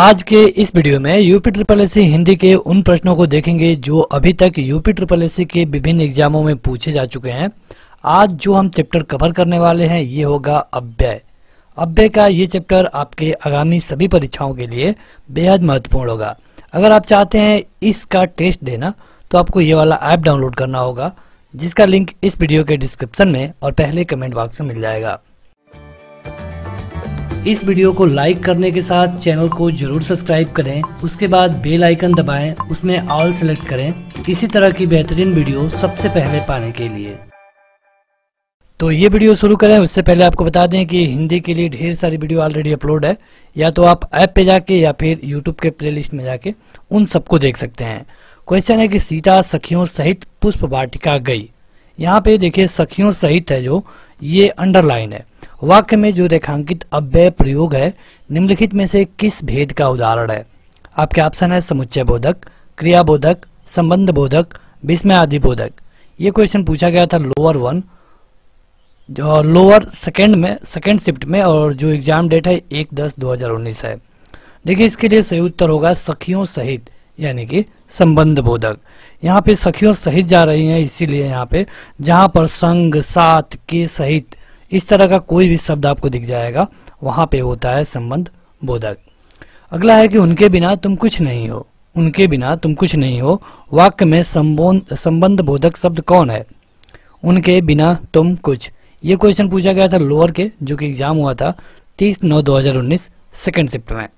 आज के इस वीडियो में यूपीएसएससी हिंदी के उन प्रश्नों को देखेंगे जो अभी तक यूपीएसएससी के विभिन्न एग्जामों में पूछे जा चुके हैं। आज जो हम चैप्टर कवर करने वाले हैं ये होगा अव्यय। अव्यय का ये चैप्टर आपके आगामी सभी परीक्षाओं के लिए बेहद महत्वपूर्ण होगा। अगर आप चाहते हैं इसका टेस्ट देना तो आपको ये वाला ऐप डाउनलोड करना होगा, जिसका लिंक इस वीडियो के डिस्क्रिप्शन में और पहले कमेंट बॉक्स में मिल जाएगा। इस वीडियो को लाइक करने के साथ चैनल को जरूर सब्सक्राइब करें। उसके बाद बेल आइकन दबाएं, उसमें ऑल सेलेक्ट करें, इसी तरह की बेहतरीन वीडियो सबसे पहले पाने के लिए। तो ये वीडियो शुरू करें उससे पहले आपको बता दें कि हिंदी के लिए ढेर सारी वीडियो ऑलरेडी अपलोड है, या तो आप ऐप पे जाके या फिर यूट्यूब के प्लेलिस्ट में जाके उन सबको देख सकते हैं। क्वेश्चन है कि सीता सखियों सहित पुष्प वाटिका गई। यहाँ पे देखिए सखियों सहित है, जो ये अंडरलाइन है। वाक्य में जो रेखांकित अव्यय प्रयोग है निम्नलिखित में से किस भेद का उदाहरण है? आपके ऑप्शन है समुच्चय बोधक, क्रिया बोधक, संबंध बोधक, विस्मय आदि बोधक। ये क्वेश्चन पूछा गया था लोअर सेकेंड में, सेकेंड शिफ्ट में, और जो एग्जाम डेट है 1/10/2019 है। देखिए इसके लिए सही उत्तर होगा सखियों सहित यानी कि संबंध बोधक। यहाँ पे सखियों सहित जा रही है, इसीलिए यहाँ पे जहाँ पर संग साथ के सहित इस तरह का कोई भी शब्द आपको दिख जाएगा वहां पे होता है संबंध बोधक। अगला है कि उनके बिना तुम कुछ नहीं हो। उनके बिना तुम कुछ नहीं हो वाक्य में संबंध बोधक शब्द कौन है? उनके बिना तुम कुछ। ये क्वेश्चन पूछा गया था लोअर के, जो कि एग्जाम हुआ था 30/9/2019 सेकेंड शिफ्ट में।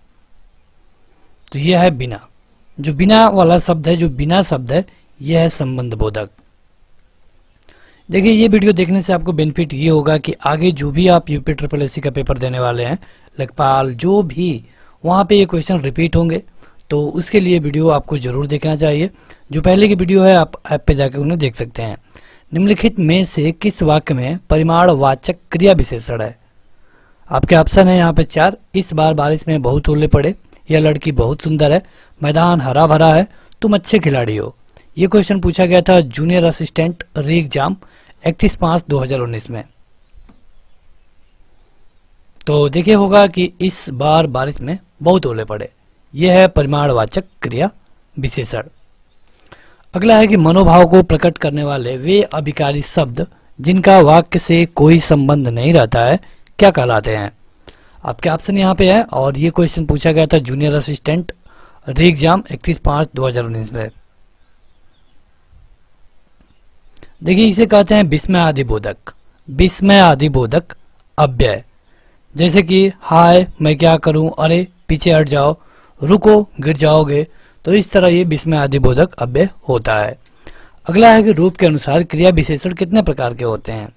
तो यह है बिना, जो बिना वाला शब्द है, जो बिना शब्द है यह है संबंध बोधक। देखिए ये वीडियो देखने से आपको बेनिफिट ये होगा कि आगे जो भी आप यूपीएसएससी का पेपर देने वाले हैं, लेखपाल, जो भी, वहाँ पे ये क्वेश्चन रिपीट होंगे, तो उसके लिए वीडियो आपको जरूर देखना चाहिए। जो पहले की वीडियो है आप ऐप पे जाकर उन्हें देख सकते हैं। निम्नलिखित में से किस वाक्य में परिमाणवाचक क्रिया विशेषण है? आपके ऑप्शन है यहाँ पे 4, इस बार बारिश में बहुत ओले पड़े, यह लड़की बहुत सुंदर है, मैदान हरा भरा है, तुम अच्छे खिलाड़ी हो। ये क्वेश्चन पूछा गया था जूनियर असिस्टेंट री एग्जाम 31/5/2019 में। तो देखिए होगा कि इस बार बारिश में बहुत ओले पड़े, यह है परिमाणवाचक क्रिया विशेषण। अगला है कि मनोभाव को प्रकट करने वाले वे अभिकारी शब्द जिनका वाक्य से कोई संबंध नहीं रहता है क्या कहलाते हैं? आपके ऑप्शन यहाँ पे है, और ये क्वेश्चन पूछा गया था जूनियर असिस्टेंट री एग्जाम 31/5/2019 में। देखिए इसे कहते हैं विस्मय आदि बोधक। विस्मय आदि बोधक अव्यय, जैसे कि हाय मैं क्या करूं, अरे पीछे हट जाओ, रुको गिर जाओगे, तो इस तरह ये विस्मय आदि बोधक अव्यय होता है। अगला है कि रूप के अनुसार क्रिया विशेषण कितने प्रकार के होते हैं?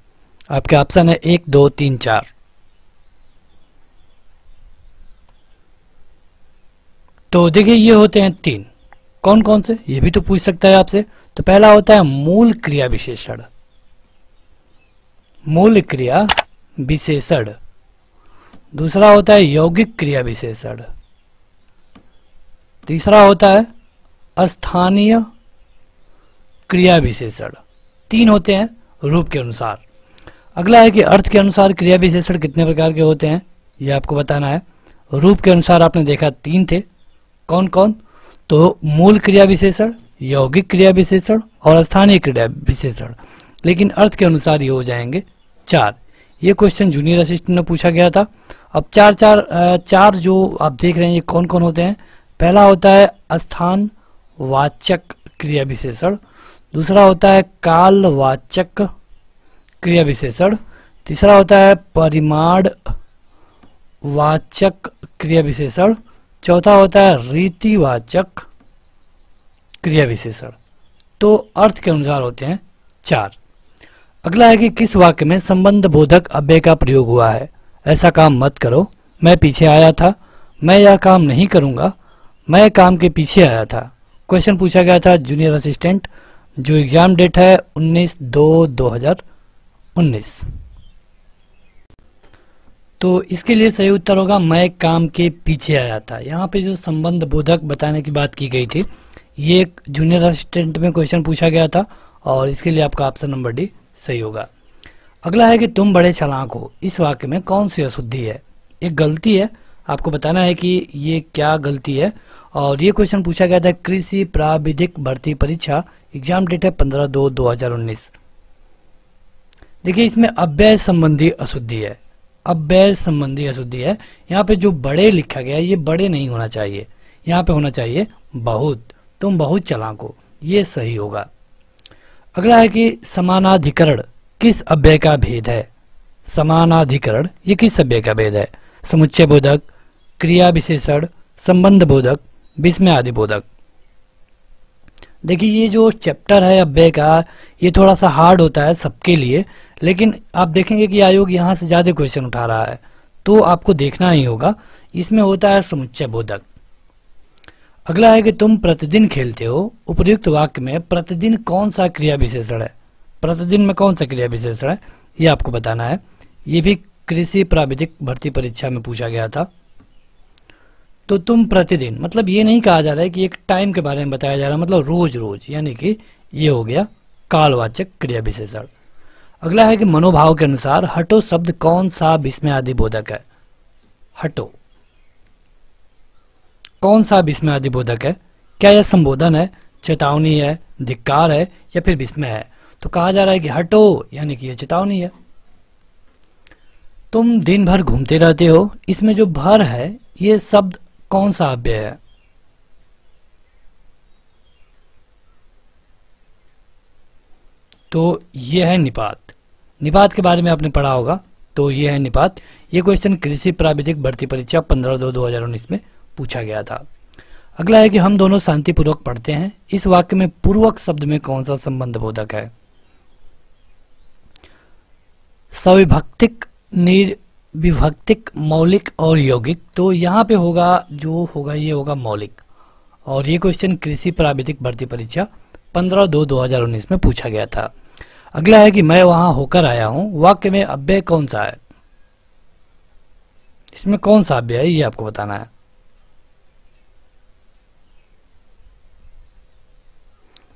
आपके ऑप्शन है 1, 2, 3, 4। तो देखिए ये होते हैं 3, कौन कौन से ये भी तो पूछ सकता है आपसे। तो पहला होता है मूल क्रिया विशेषण। मूल क्रिया विशेषण। दूसरा होता है यौगिक क्रिया विशेषण। तीसरा होता है स्थानीय क्रिया विशेषण। 3 होते हैं रूप के अनुसार। अगला है कि अर्थ के अनुसार क्रिया विशेषण कितने प्रकार के होते हैं, ये आपको बताना है। रूप के अनुसार आपने देखा 3 थे, कौन कौन? तो मूल क्रिया विशेषण, यौगिक क्रिया विशेषण और स्थानीय क्रिया विशेषण। लेकिन अर्थ के अनुसार ये हो जाएंगे 4। ये क्वेश्चन जूनियर असिस्टेंट में पूछा गया था। अब चार जो आप देख रहे हैं ये कौन कौन होते हैं? पहला होता है स्थान वाचक क्रिया विशेषण, दूसरा होता है काल वाचक क्रिया विशेषण, तीसरा होता है परिमाण वाचक क्रिया विशेषण, चौथा होता है रीतिवाचक क्रिया विशेषण। तो अर्थ के अनुसार होते हैं 4। अगला है कि किस वाक्य में संबंध बोधक अव्यय का प्रयोग हुआ है? ऐसा काम मत करो, मैं पीछे आया था, मैं यह काम नहीं करूंगा, मैं काम के पीछे आया था। क्वेश्चन पूछा गया था जूनियर असिस्टेंट, जो एग्जाम डेट है 19/2/2019। तो इसके लिए सही उत्तर होगा मैं काम के पीछे आया था। यहाँ पे जो संबंध बोधक बताने की बात की गई थी, ये जूनियर असिस्टेंट में क्वेश्चन पूछा गया था, और इसके लिए आपका ऑप्शन नंबर डी सही होगा। अगला है कि तुम बड़े चालाक हो, इस वाक्य में कौन सी अशुद्धि है? एक गलती है, आपको बताना है कि ये क्या गलती है। और ये क्वेश्चन पूछा गया था कृषि प्राविधिक भर्ती परीक्षा, एग्जाम डेट है 15/2/2019। देखिए इसमें अव्यय संबंधी अशुद्धि है, अव्यय संबंधी अशुद्धि है। यहाँ पे जो बड़े लिखा गया है ये बड़े नहीं होना चाहिए, यहाँ पे होना चाहिए बहुत, तुम बहुत चालाक हो, ये सही होगा। अगला है कि समानाधिकरण किस अव्यय का भेद है, समानाधिकरण ये किस अव्यय का भेद है, समुच्चय बोधक, क्रिया विशेषण, संबंध बोधक, विस्मय आदि बोधक। देखिए ये जो चैप्टर है अव्यय का ये थोड़ा सा हार्ड होता है सबके लिए, लेकिन आप देखेंगे कि आयोग यहाँ से ज्यादा क्वेश्चन उठा रहा है तो आपको देखना ही होगा। इसमें होता है समुच्चय बोधक। अगला है कि तुम प्रतिदिन खेलते हो, उपयुक्त वाक्य में प्रतिदिन कौन सा क्रिया विशेषण है, प्रतिदिन में कौन सा क्रिया विशेषण है ये आपको बताना है। ये भी कृषि प्राविधिक भर्ती परीक्षा में पूछा गया था। तो तुम प्रतिदिन, मतलब ये नहीं कहा जा रहा है कि एक टाइम के बारे में बताया जा रहा है, मतलब रोज रोज, यानी कि ये हो गया कालवाचक क्रिया विशेषण। अगला है कि मनोभाव के अनुसार हटो शब्द कौन सा विस्मय आदि बोधक है, हटो कौन सा विस्मय आदि बोधक है, क्या यह संबोधन है, चेतावनी है, धिक्कार है या फिर विस्मय है। तो कहा जा रहा है कि हटो यानी कि यह चेतावनी है। तुम दिन भर घूमते रहते हो, इसमें जो भर है ये शब्द कौन सा अव्यय है, तो ये है निपात। निपात के बारे में आपने पढ़ा होगा, तो ये है निपात। ये क्वेश्चन कृषि प्राविधिक भर्ती परीक्षा 15/2/2019 में पूछा गया था। अगला है कि हम दोनों शांतिपूर्वक पढ़ते हैं, इस वाक्य में पूर्वक शब्द में कौन सा संबंध बोधक है, सविभक्तिक, निर्विभक्तिक, मौलिक और यौगिक। तो यहाँ पे होगा जो होगा ये होगा मौलिक। और ये क्वेश्चन कृषि प्राविधिक भर्ती परीक्षा 15/2/2019 में पूछा गया था। अगला है कि मैं वहां होकर आया हूँ, वाक्य में अव्यय कौन सा है, इसमें कौन सा अव्यय है ये आपको बताना है।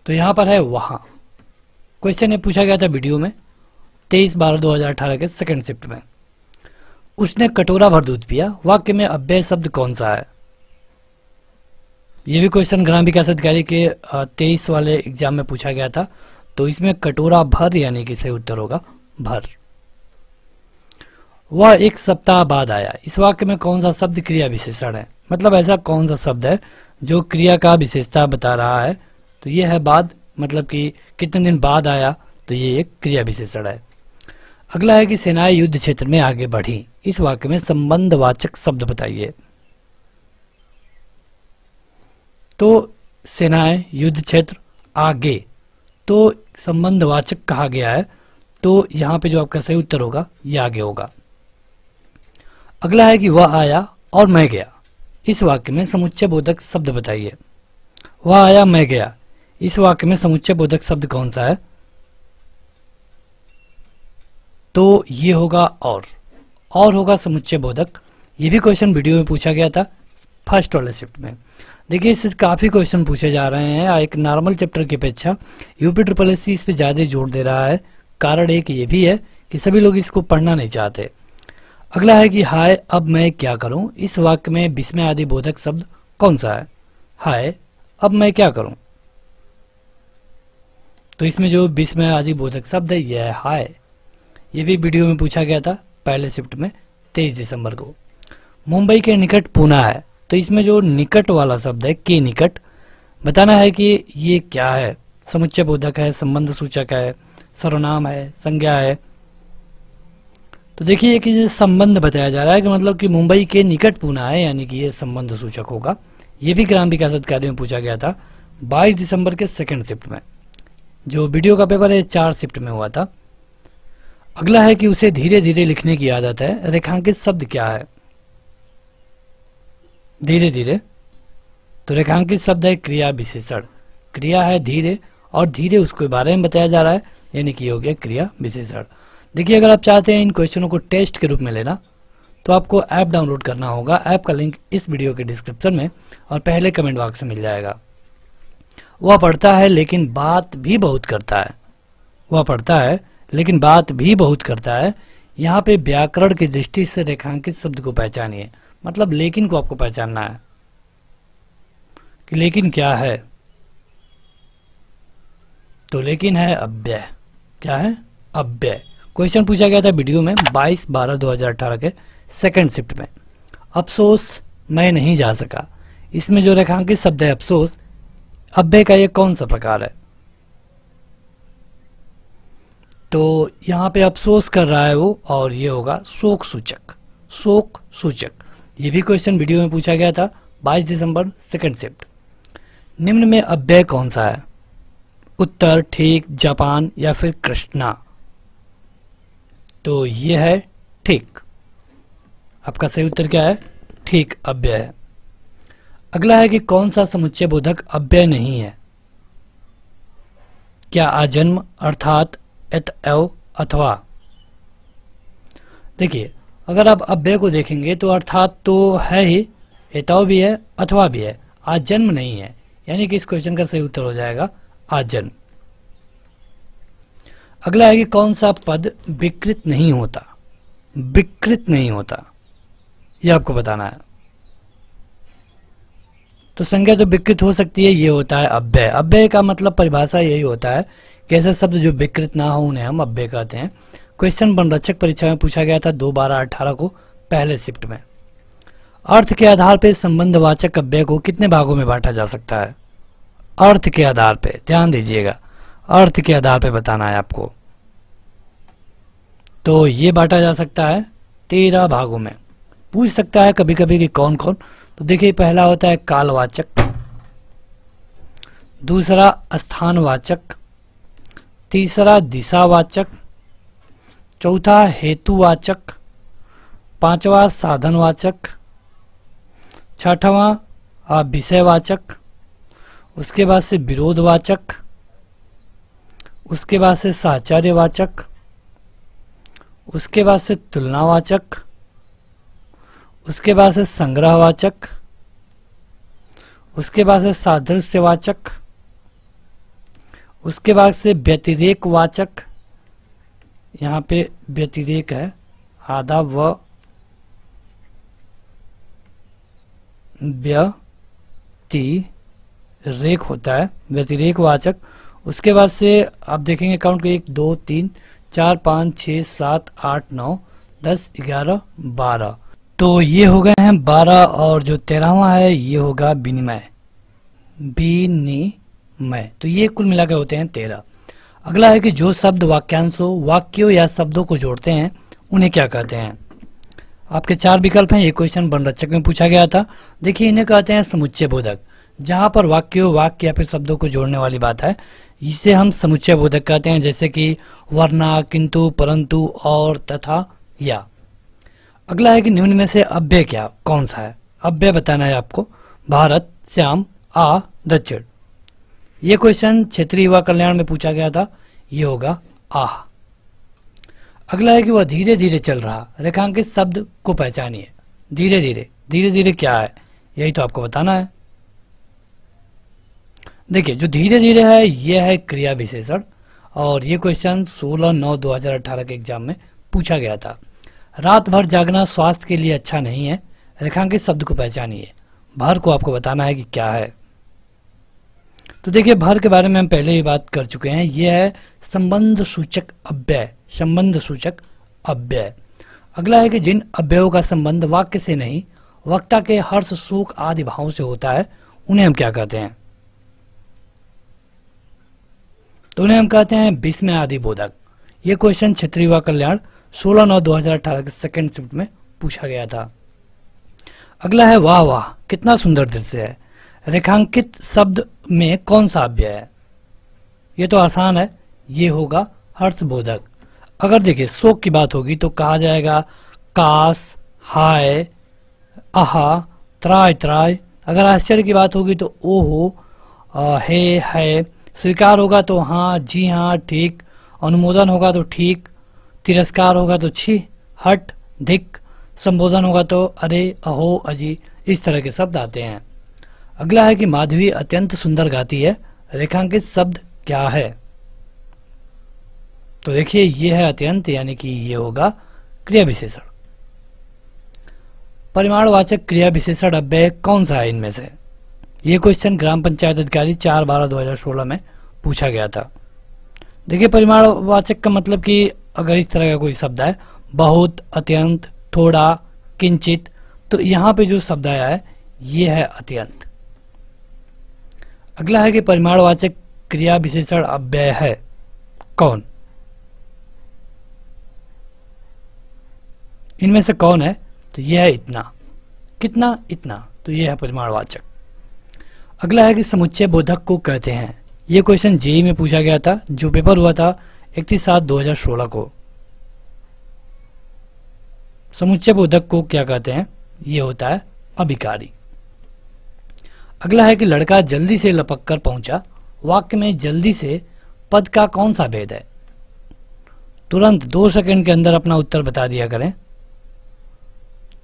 तो यहाँ पर है वहां, क्वेश्चन ये पूछा गया था वीडियो में 23/12/2018 के सेकंड शिफ्ट में। उसने कटोरा भर दूध पिया, वाक्य में अव्यय शब्द कौन सा है। यह भी क्वेश्चन ग्राम विकास अधिकारी के 23 वाले एग्जाम में पूछा गया था। तो इसमें कटोरा भर यानी कि सही उत्तर होगा भर। वह एक सप्ताह बाद आया, इस वाक्य में कौन सा शब्द क्रिया विशेषण है, मतलब ऐसा कौन सा शब्द है जो क्रिया का विशेषता बता रहा है। तो ये है बाद, मतलब कि कितने दिन बाद आया, तो ये एक क्रिया विशेषण है। अगला है कि सेनाएं युद्ध क्षेत्र में आगे बढ़ी, इस वाक्य में संबंधवाचक शब्द बताइए। तो सेनाएं युद्ध क्षेत्र आगे, तो संबंधवाचक कहा गया है, तो यहाँ पे जो आपका सही उत्तर होगा ये आगे होगा। अगला है कि वह आया और मैं गया, इस वाक्य में समुच्चय बोधक शब्द बताइए। वह आया मैं गया, इस वाक्य में समुच्चय बोधक शब्द कौन सा है, तो ये होगा और होगा समुच्चय बोधक। ये भी क्वेश्चन वीडियो में पूछा गया था फर्स्ट वाले शिफ्ट में। देखिए इससे काफ़ी क्वेश्चन पूछे जा रहे हैं, एक नॉर्मल चैप्टर की अपेक्षा यूपीएसएससी इस पर ज़्यादा जोर दे रहा है। कारण एक ये भी है कि सभी लोग इसको पढ़ना नहीं चाहते। अगला है कि हाय अब मैं क्या करूं, इस वाक्य में विस्मय आदि बोधक शब्द कौन सा है, हाय अब मैं क्या करूं। तो इसमें जो विस्मय आदि बोधक शब्द है यह है हाय। ये भी वीडियो में पूछा गया था पहले शिफ्ट में 23 दिसंबर को। मुंबई के निकट पुणे है, तो इसमें जो निकट वाला शब्द है के निकट, बताना है कि ये क्या है, समुच्चय बोधक है, संबंध सूचक है, सर्वनाम है, संज्ञा है। तो देखिए कि ये संबंध बताया जा रहा है कि मतलब कि मुंबई के निकट पुणे है, यानी कि ये संबंध सूचक होगा। ये भी ग्राम विकास अधिकारी में पूछा गया था 22 दिसंबर के सेकंड शिफ्ट में। जो वीडियो का पेपर है 4 शिफ्ट में हुआ था। अगला है कि उसे धीरे धीरे लिखने की आदत है, रेखांकित शब्द क्या है, धीरे धीरे। तो रेखांकित शब्द है क्रिया विशेषण, क्रिया है धीरे और धीरे उसके बारे में बताया जा रहा है, यानी कि हो गया क्रिया विशेषण। देखिए अगर आप चाहते हैं इन क्वेश्चनों को टेस्ट के रूप में लेना तो आपको ऐप डाउनलोड करना होगा। ऐप का लिंक इस वीडियो के डिस्क्रिप्शन में और पहले कमेंट बॉक्स में मिल जाएगा। वह पढ़ता है लेकिन बात भी बहुत करता है, वह पढ़ता है लेकिन बात भी बहुत करता है। यहाँ पे व्याकरण की दृष्टि से रेखांकित शब्द को पहचानिए, मतलब लेकिन को आपको पहचानना है कि लेकिन क्या है। तो लेकिन है अव्यय। क्या है? अव्यय। क्वेश्चन पूछा गया था वीडियो में 22/12/2018 के सेकंड शिफ्ट में। अफसोस मैं नहीं जा सका, इसमें जो रेखांकित शब्द है अफसोस, अव्यय का ये कौन सा प्रकार है? तो यहाँ पे अफसोस कर रहा है वो, और ये होगा शोक सूचक। शोक सूचक, ये भी क्वेश्चन वीडियो में पूछा गया था 22 दिसंबर सेकंड शिफ्ट। निम्न में अव्यय कौन सा है? उत्तर ठीक, जापान या फिर कृष्णा। तो ये है ठीक। आपका सही उत्तर क्या है? ठीक, अव्यय है। अगला है कि कौन सा समुच्चय बोधक अव्यय नहीं है? क्या आजन्म, अर्थात, एतएव, अथवा। देखिए अगर आप अव्यय को देखेंगे तो अर्थात तो है ही, एतव भी है, अथवा भी है, आजन्म नहीं है, यानी कि इस क्वेश्चन का सही उत्तर हो जाएगा आजन्म। अगला है कि कौन सा पद विकृत नहीं होता? विकृत नहीं होता, यह आपको बताना है। तो संज्ञा तो विकृत हो सकती है, ये होता है अव्यय। अव्यय का मतलब परिभाषा यही होता है कि ऐसे शब्द जो विकृत ना हो उन्हें हम अव्यय कहते हैं। क्वेश्चन बनरक्षक परीक्षा में पूछा गया था 2/12/18 को पहले शिफ्ट में। अर्थ के आधार पर संबंधवाचक अव्यय को कितने भागों में बांटा जा सकता है? अर्थ के आधार पर, ध्यान दीजिएगा, अर्थ के आधार पर बताना है आपको। तो ये बांटा जा सकता है 13 भागों में। पूछ सकता है कभी कभी कि कौन कौन। तो देखिए पहला होता है कालवाचक, दूसरा स्थानवाचक, तीसरा दिशावाचक, चौथा हेतुवाचक, पांचवा साधनवाचक, छठवां विषयवाचक, उसके बाद से विरोधवाचक, उसके बाद से साहचर्यवाचक, उसके बाद से तुलनावाचक, उसके बाद से संग्रहवाचक, उसके बाद से सादृश्यवाचक, उसके बाद से व्यतिरेकवाचक, यहाँ पे व्यतिरेक है आधा व व्यतिरेक होता है, व्यतिरेकवाचक। उसके बाद से आप देखेंगे काउंट करिए 1 2 3 4 5 6 7 8 9 10 11 12। तो ये हो गए हैं 12, और जो 13वां है ये होगा विनिमय। विनिमय। तो ये कुल मिलाकर होते हैं 13। अगला है कि जो शब्द वाक्यांशों, वाक्यों या शब्दों को जोड़ते हैं उन्हें क्या कहते हैं? आपके 4 विकल्प हैं। ये क्वेश्चन बनरक्षक में पूछा गया था। देखिए इन्हें कहते हैं समुच्चय बोधक। जहाँ पर वाक्यों, वाक्य या फिर शब्दों को जोड़ने वाली बात है इसे हम समुच्चय बोधक कहते हैं, जैसे कि वरना, किंतु, परंतु, और, तथा, या। अगला है कि निम्न में से अव्यय क्या कौन सा है? अव्यय बताना है आपको। भारत, श्याम, आ, दक्षिण। ये क्वेश्चन क्षेत्रीय युवा कल्याण में पूछा गया था, ये होगा आह। अगला है कि वह धीरे धीरे चल रहा। रेखांकित शब्द को पहचानिए। धीरे धीरे, धीरे धीरे क्या है यही तो आपको बताना है। देखिए जो धीरे धीरे है यह है क्रिया विशेषण, और ये क्वेश्चन 16/9/2018 के एग्जाम में पूछा गया था। रात भर जागना स्वास्थ्य के लिए अच्छा नहीं है। रेखांकित शब्द को पहचानिए। भर को आपको बताना है कि क्या है। तो देखिए भर के बारे में हम पहले ही बात कर चुके हैं। यह है संबंध सूचक अव्यय। संबंध सूचक अव्यय। अगला है कि जिन अव्ययों का संबंध वाक्य से नहीं, वक्ता के हर्ष, शोक आदि भावों से होता है उन्हें हम क्या कहते हैं? तो उन्हें हम कहते हैं विस्मय आदि बोधक। ये क्वेश्चन क्षेत्रीय युवा कल्याण 16/9/2018 के सेकंड शिफ्ट में पूछा गया था। अगला है वाह वाह कितना सुंदर दृश्य है। रेखांकित शब्द में कौन सा अव्यय है? ये तो आसान है, ये होगा हर्षबोधक। अगर देखिए शोक की बात होगी तो कहा जाएगा काश, हाय, आहा, त्राय त्राय। अगर आश्चर्य की बात होगी तो ओहो, हे, है। स्वीकार होगा तो हाँ, जी हाँ, ठीक। अनुमोदन होगा तो ठीक। तिरस्कार होगा तो छी, हट, धिक। संबोधन होगा तो अरे, अहो, अजी। इस तरह के शब्द आते हैं। अगला है कि माधवी अत्यंत सुंदर गाती है। रेखांकित शब्द क्या है? तो देखिए ये है अत्यंत, यानी कि ये होगा क्रिया विशेषण। परिमाणवाचक क्रिया विशेषण अव्यय कौन सा है इनमें से? ये क्वेश्चन ग्राम पंचायत अधिकारी 4/12/2016 में पूछा गया था। देखिए परिमाणवाचक का मतलब कि अगर इस तरह का कोई शब्द है, बहुत, अत्यंत, थोड़ा, किंचित, तो यहाँ पे जो शब्द आया है ये है अत्यंत। अगला है कि परिमाणवाचक क्रिया विशेषण अव्यय है कौन? इनमें से कौन है? तो यह है इतना। कितना? इतना। तो यह है परिमाणवाचक। अगला है कि समुच्चय बोधक को कहते हैं। ये क्वेश्चन जेईई में पूछा गया था, जो पेपर हुआ था 31/7/2016 को। समुच्चय बोधक को क्या कहते हैं? ये होता है अभिकारी। अगला है कि लड़का जल्दी से लपक कर पहुंचा। वाक्य में जल्दी से पद का कौन सा भेद है? तुरंत 2 सेकंड के अंदर अपना उत्तर बता दिया करें।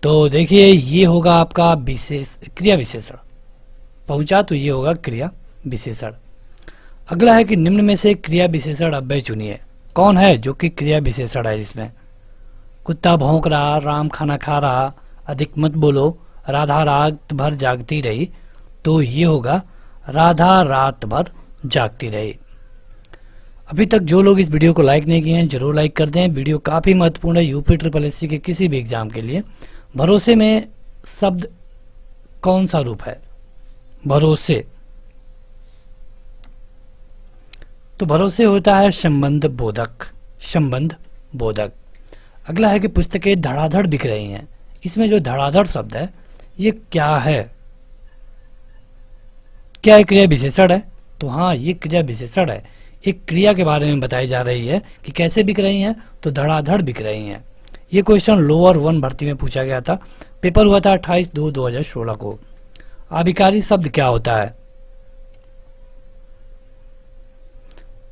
तो देखिए ये होगा आपका विशेष क्रिया विशेषण। पहुंचा तो ये होगा क्रिया विशेषण। अगला है कि निम्न में से क्रिया विशेषण अव्यय चुनिए। कौन है जो कि क्रिया विशेषण है इसमें? कुत्ता भौंक रहा, राम खाना खा रहा, अधिक मत बोलो, राधा रात भर जागती रही, तो ये होगा राधा रात भर जागती रही। अभी तक जो लोग इस वीडियो को लाइक नहीं किए हैं जरूर लाइक कर दें। वीडियो काफ़ी महत्वपूर्ण है UPSSSC के किसी भी एग्जाम के लिए। भरोसे में शब्द कौन सा रूप है? भरोसे। तो भरोसे होता है संबंध बोधक, संबंध बोधक। अगला है कि पुस्तकें धड़ाधड़ बिक रही हैं। इसमें जो धड़ाधड़ शब्द है ये क्या है? क्या क्रिया विशेषण है? तो हाँ ये क्रिया विशेषण है। एक क्रिया के बारे में बताई जा रही है कि कैसे बिक रही हैं, तो धड़ाधड़ बिक रही हैं। ये क्वेश्चन लोअर 1 भर्ती में पूछा गया था, पेपर हुआ था 28/2/2016 को। आभिकारी शब्द क्या होता है?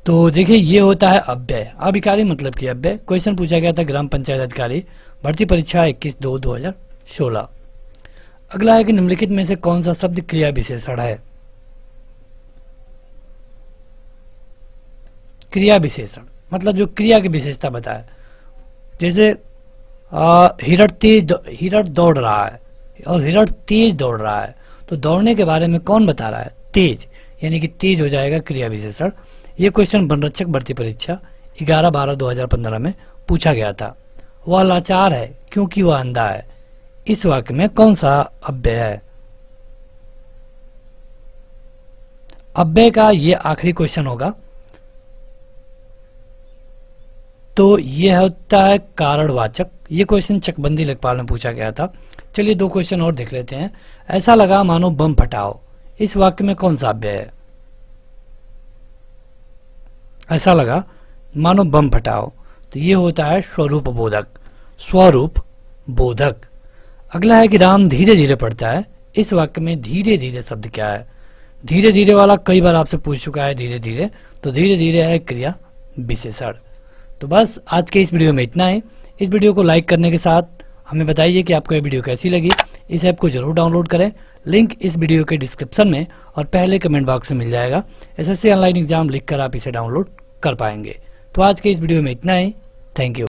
तो देखिए ये होता है अव्यय। आभिकारी मतलब कि अव्यय। क्वेश्चन पूछा गया था ग्राम पंचायत अधिकारी भर्ती परीक्षा 21/2/2016। अगला है कि निम्नलिखित में से कौन सा शब्द क्रिया विशेषण है? क्रिया विशेषण मतलब जो क्रिया की विशेषता बताए, जैसे हिरण दौड़ रहा है और हिरण तेज दौड़ रहा है, तो दौड़ने के बारे में कौन बता रहा है? तेज, यानी कि तेज हो जाएगा क्रिया विशेषण। ये क्वेश्चन वनरक्षक भर्ती परीक्षा 11/12/2015 में पूछा गया था। वह लाचार है क्योंकि वह अंधा है। इस वाक्य में कौन सा अव्यय है? अव्यय का ये आखिरी क्वेश्चन होगा। तो यह होता है कारणवाचक। ये क्वेश्चन चकबंदी लेखपाल में पूछा गया था। चलिए 2 क्वेश्चन और देख लेते हैं। ऐसा लगा मानो बम फटाओ, इस वाक्य में कौन सा अव्यय है? ऐसा लगा मानो बम फटाओ, तो ये होता है स्वरूप बोधक, स्वरूप बोधक। अगला है कि राम धीरे धीरे पढ़ता है। इस वाक्य में धीरे धीरे शब्द क्या है? धीरे धीरे वाला कई बार आपसे पूछ चुका है धीरे धीरे, तो धीरे धीरे है क्रिया विशेषण। तो बस आज के इस वीडियो में इतना ही। इस वीडियो को लाइक करने के साथ हमें बताइए कि आपको ये वीडियो कैसी लगी। इस ऐप को जरूर डाउनलोड करें, लिंक इस वीडियो के डिस्क्रिप्शन में और पहले कमेंट बॉक्स में मिल जाएगा। SSC ऑनलाइन एग्जाम लिखकर आप इसे डाउनलोड कर पाएंगे। तो आज के इस वीडियो में इतना ही। Thank you.